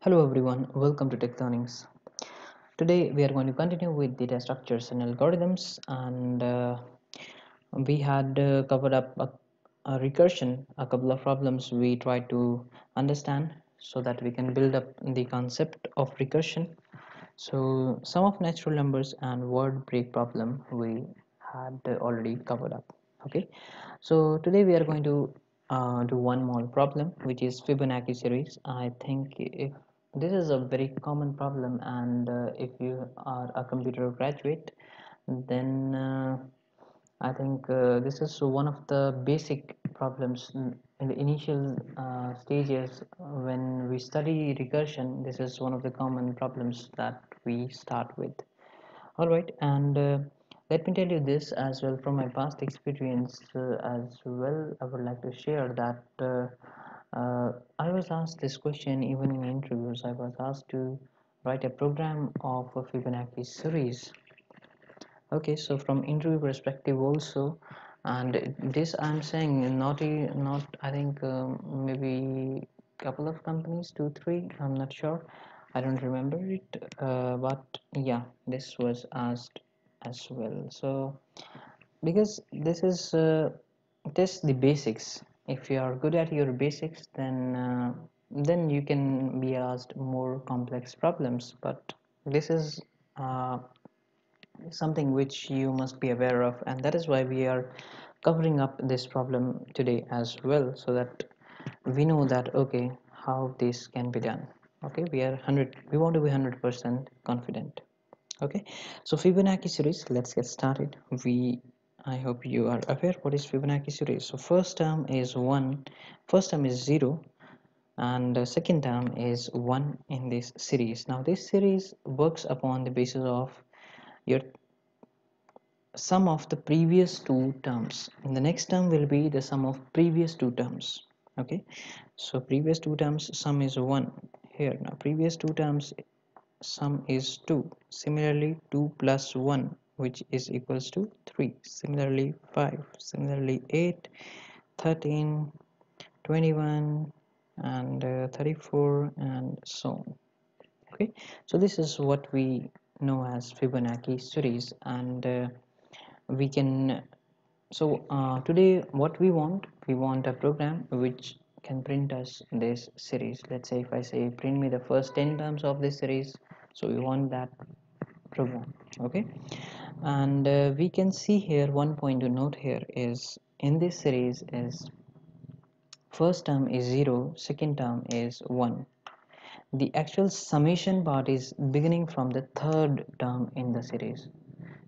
Hello everyone, welcome to Tech Learnings. Today we are going to continue with data structures and algorithms, and we had covered up a recursion, a couple of problems we tried to understand so that we can build up the concept of recursion. So sum of natural numbers and word break problem we had already covered up. Okay, so today we are going to do one more problem, which is Fibonacci series. I think if this is a very common problem, and if you are a computer graduate, then I think this is one of the basic problems in the initial stages when we study recursion. This is one of the common problems that we start with. All right, and let me tell you this as well from my past experience as well. I would like to share that I was asked this question even in interviews. I was asked to write a program of a Fibonacci series. Okay, so from interview perspective also, and this I'm saying not I think maybe couple of companies, 2-3, I'm not sure, I don't remember it, but yeah, this was asked as well. So because this is just the basics, if you are good at your basics, then you can be asked more complex problems, but this is something which you must be aware of, and that is why we are covering up this problem today as well, so that we know that okay, how this can be done. Okay, we want to be 100% confident. Okay, so Fibonacci series, let's get started. I hope you are aware what is Fibonacci series. So first term is 1, first term is 0, and second term is 1 in this series. Now this series works upon the basis of your sum of the previous two terms, and the next term will be the sum of previous two terms. Okay, so previous two terms sum is 1 here. Now previous two terms sum is 2, similarly 2 plus 1, which is equals to 3, similarly 5, similarly 8, 13, 21, and 34, and so on. Okay, so this is what we know as Fibonacci series, and we can, so today what we want a program which can print us this series. Let's say if I say print me the first 10 terms of this series, so we want that program. Okay, and we can see here one point to note here is in this series is first term is 0, second term is 1. The actual summation part is beginning from the third term in the series.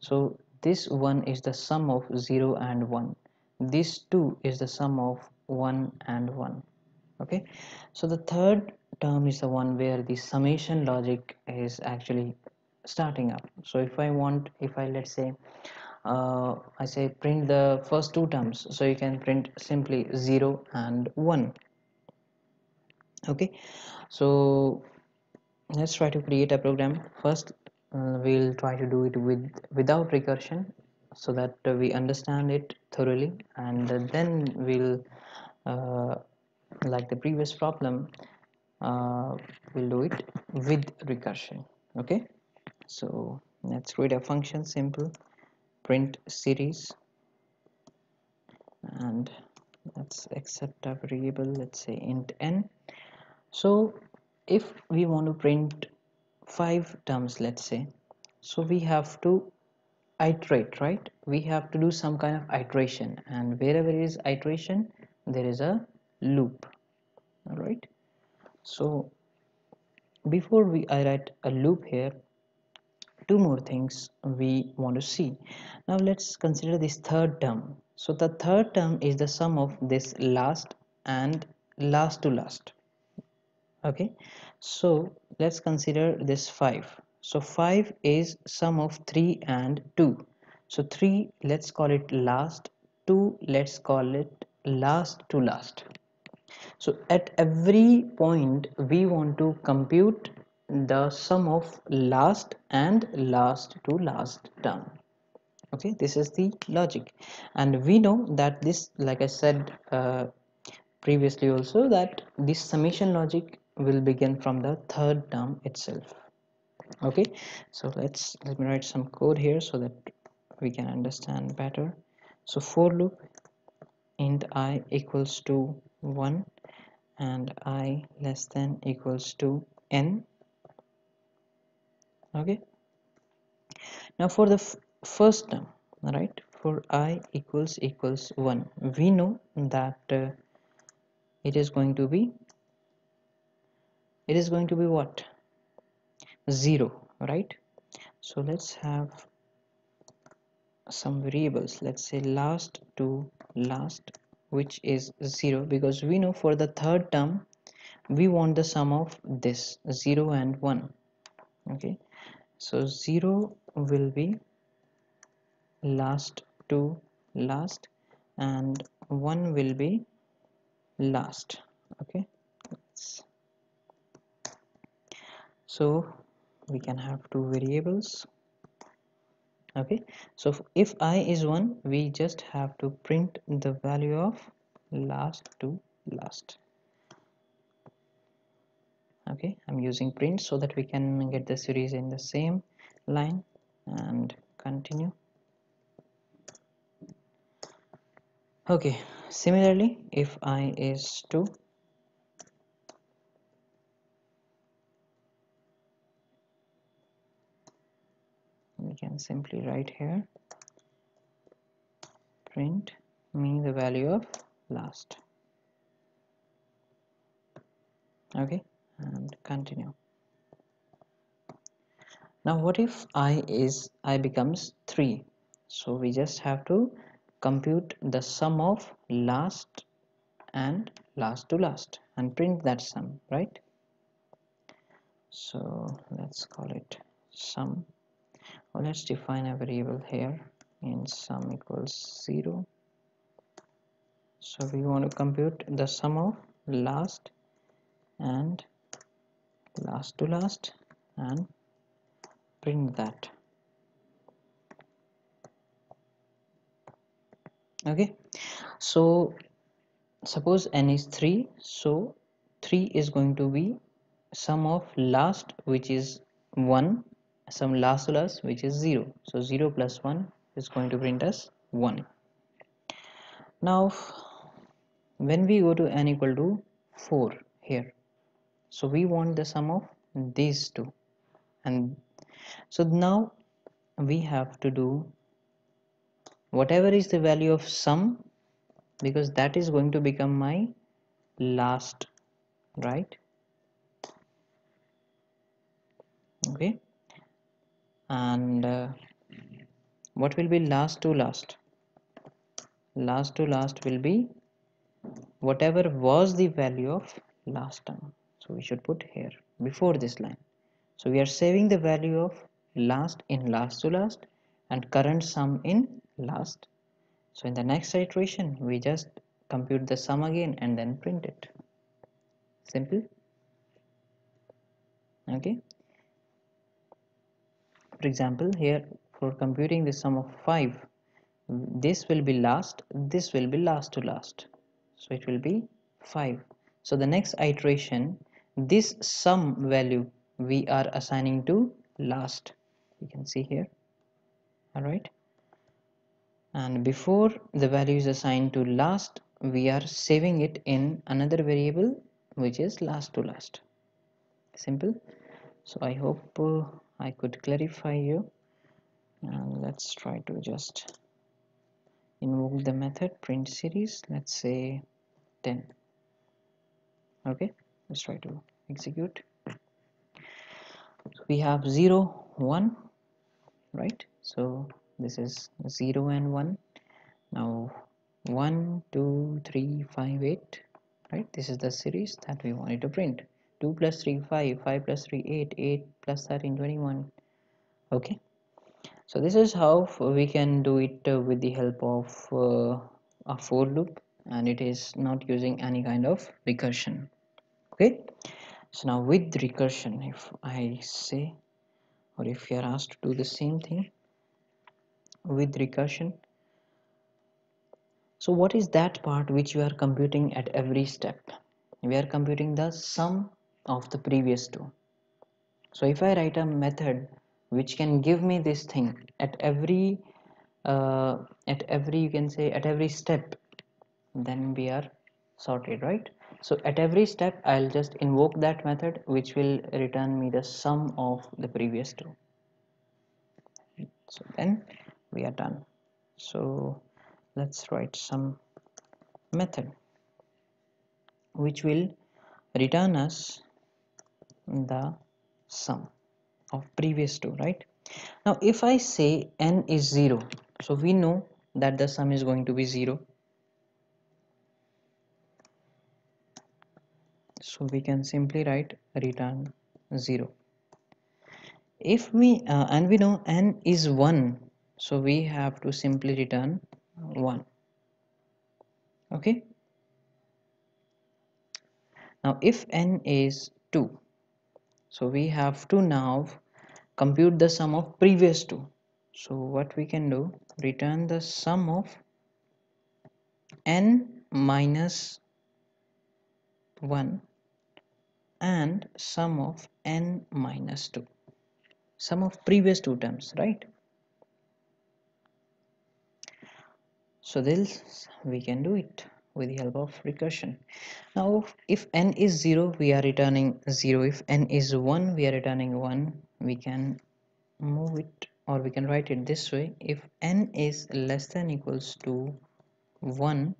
So this 1 is the sum of 0 and 1. This 2 is the sum of 1 and 1. Okay, so the third term is the one where the summation logic is actually starting up. So if I let's say I say print the first two terms, so you can print simply 0 and 1. Okay, so let's try to create a program. First we'll try to do it without recursion, so that we understand it thoroughly, and then we'll like the previous problem, we'll do it with recursion. Okay, so let's read a function, simple print series, and let's accept a variable, let's say int n. So if we want to print 5 terms, let's say, so we have to iterate, right? We have to do some kind of iteration, and wherever is iteration there is a loop. All right, so before I write a loop here, two more things we want to see. Now let's consider this third term. So the third term is the sum of this last and last to last. Okay, so let's consider this 5. So 5 is sum of 3 and 2. So 3, let's call it last. 2, let's call it last to last. So at every point we want to compute the sum of last and last to last term. Okay, this is the logic, and we know that this, like I said previously also, that this summation logic will begin from the third term itself. Okay, so let me write some code here so that we can understand better. So for loop int I equals to 1 and I less than equals to n. Okay, now for the first term, right, for I equals 1, we know that it is going to be what? 0, right? So let's have some variables, let's say last to last, which is 0, because we know for the third term we want the sum of this 0 and 1. Okay, so 0 will be last to last and 1 will be last. Okay, so we can have two variables. Okay, so if I is 1, we just have to print the value of last to last. Okay, I'm using print so that we can get the series in the same line, and continue. Okay, similarly if I is 2, we can simply write here print me the value of last. Okay, and continue. Now what if I becomes 3? So we just have to compute the sum of last and last to last and print that sum, right? So let's call it sum, or let's define a variable here in sum equals 0. So we want to compute the sum of last and last to last and print that. Okay, so suppose n is 3, so 3 is going to be sum of last, which is 1, sum last to last, which is 0. So 0 plus 1 is going to print us 1. Now when we go to n equal to 4 here, so we want the sum of these two, and so now we have to do whatever is the value of sum, because that is going to become my last, right? Okay, and what will be last to last? Last to last will be whatever was the value of last term, so we should put here before this line. So we are saving the value of last in last to last and current sum in last. So in the next iteration we just compute the sum again and then print it. Simple. Okay, for example here, for computing the sum of 5, this will be last, this will be last to last, so it will be 5. So the next iteration, this sum value we are assigning to last, you can see here. All right, and before the value is assigned to last, we are saving it in another variable which is last to last. Simple. So I hope I could clarify you, and let's try to just invoke the method print series, let's say 10. Okay, let's try to execute. So we have 0 1, right? So this is 0 and 1. Now 1 2 3 5 8, right? This is the series that we wanted to print. 2 plus 3 5, 5 plus 3 8, 8 plus 13 21. Okay, so this is how we can do it with the help of a for loop, and it is not using any kind of recursion. Okay, so now with recursion, if I say, or if you are asked to do the same thing with recursion, so what is that part which you are computing at every step? We are computing the sum of the previous two. So if I write a method which can give me this thing at every step, then we are sorted, right? So at every step I'll just invoke that method which will return me the sum of the previous two. So then we are done. So let's write some method which will return us the sum of previous two, right? Now if I say n is 0, so we know that the sum is going to be 0, so we can simply write return 0. If we and we know n is 1, so we have to simply return 1. Okay, now if n is 2, so we have to now compute the sum of previous two. So what we can do, return the sum of n minus 1 and sum of n minus 2, sum of previous two terms, right? So this we can do it with the help of recursion. Now if n is 0, we are returning 0. If n is 1, we are returning 1. We can move it, or we can write it this way: if n is less than equals to 1,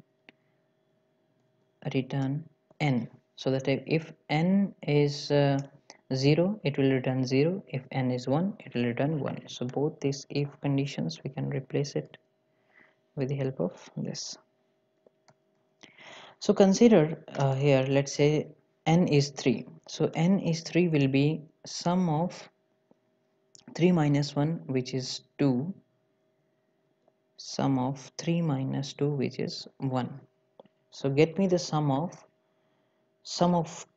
return n. So that if n is 0, it will return 0. If n is 1, it will return 1. So both these if conditions we can replace it with the help of this. So consider here, let's say n is 3. So n is 3 will be sum of 3 minus 1, which is 2, sum of 3 minus 2, which is 1. So get me the sum of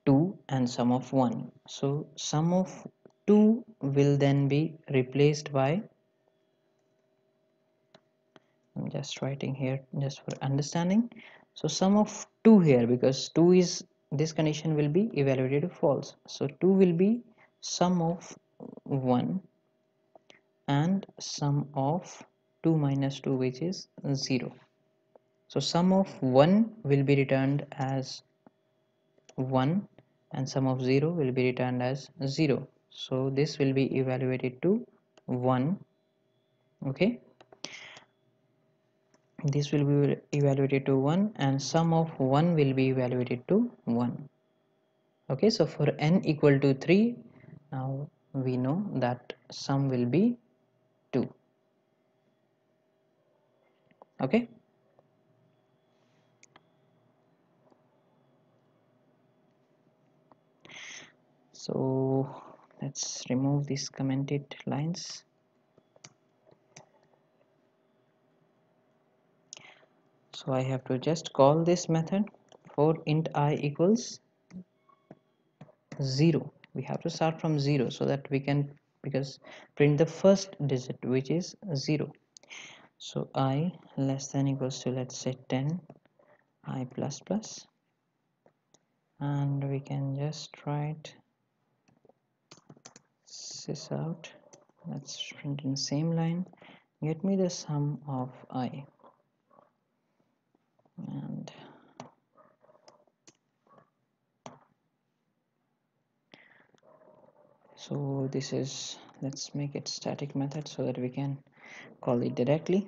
2 and sum of 1. So sum of 2 will then be replaced by, I'm just writing here just for understanding, so sum of 2 here, because 2 is, this condition will be evaluated false, so 2 will be sum of 1 and sum of 2 minus 2, which is 0. So sum of 1 will be returned as 1 and sum of 0 will be returned as 0. So this will be evaluated to 1. Okay, this will be evaluated to 1 and sum of 1 will be evaluated to 1. Okay, so for n equal to 3, now we know that sum will be 2. Okay, so let's remove these commented lines. So I have to just call this method for int I equals 0. We have to start from 0 so that we can, because print the first digit, which is 0. So I less than equals to, let's say 10, I plus plus, and we can just write this out. Let's print in the same line, get me the sum of I, and so this is, let's make it static method so that we can call it directly.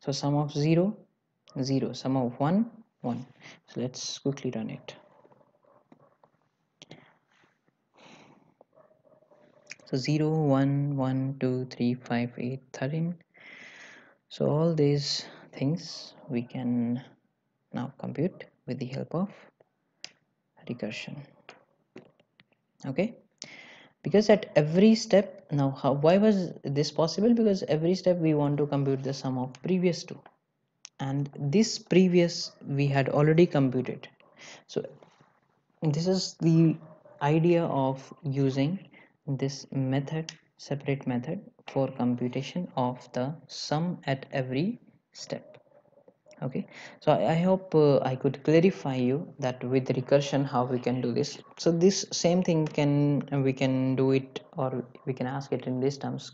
So sum of 0 0, sum of 1 1. So let's quickly run it. So 0 1 1 2 3 5 8 13. So all these things we can now compute with the help of recursion. Okay, because at every step, now how, why was this possible? Because every step we want to compute the sum of previous two, and this previous we had already computed. So this is the idea of using this method, separate method, for computation of the sum at every step. Okay, so I hope I could clarify you that with recursion how we can do this. So this same thing we can do it, or we can ask it in these terms.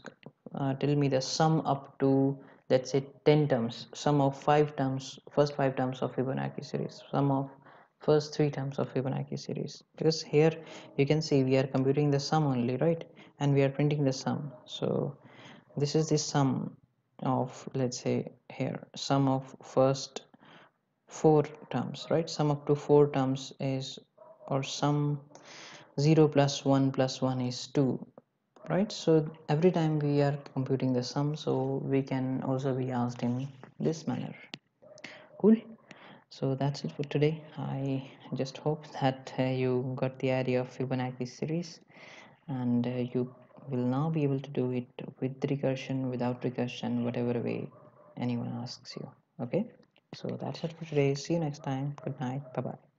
Tell me the sum up to, let's say, 10 terms, sum of first five terms of Fibonacci series, sum of first 3 terms of Fibonacci series, because here you can see we are computing the sum only, right? And we are printing the sum. So this is the sum of, let's say, here sum of first 4 terms, right? Sum up to 4 terms is, or sum 0 plus 1 plus 1 is 2, right? So every time we are computing the sum, so we can also be asked in this manner. Cool. So that's it for today. I just hope that you got the idea of Fibonacci series, and you will now be able to do it with recursion, without recursion, whatever way anyone asks you. Okay, so that's it for today. See you next time. Good night. Bye bye.